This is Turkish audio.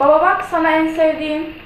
Baba bak sana en sevdiğim.